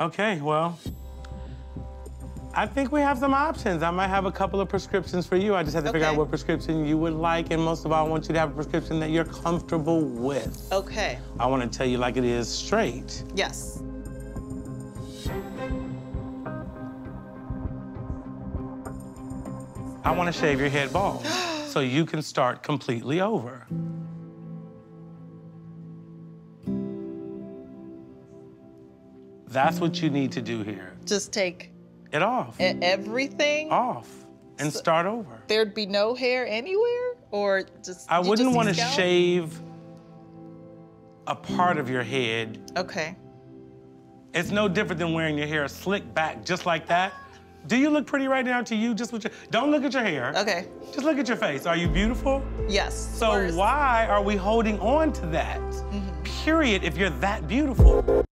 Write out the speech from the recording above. Okay, well, I think we have some options. I might have a couple of prescriptions for you. I just have to figure out what prescription you would like, and most of all, I want you to have a prescription that you're comfortable with. Okay. I want to tell you like it is straight. Yes. I want to shave your head bald so you can start completely over. That's what you need to do here. Just take it off. Everything? Off and so start over. There'd be no hair anywhere? Or just. I wouldn't want to shave a part of your head. Okay. It's no different than wearing your hair slicked back just like that. Do you look pretty right now to you? Just with your, don't look at your hair. Okay. Just look at your face. Are you beautiful? Yes. So why are we holding on to that? Mm-hmm. Period, if you're that beautiful.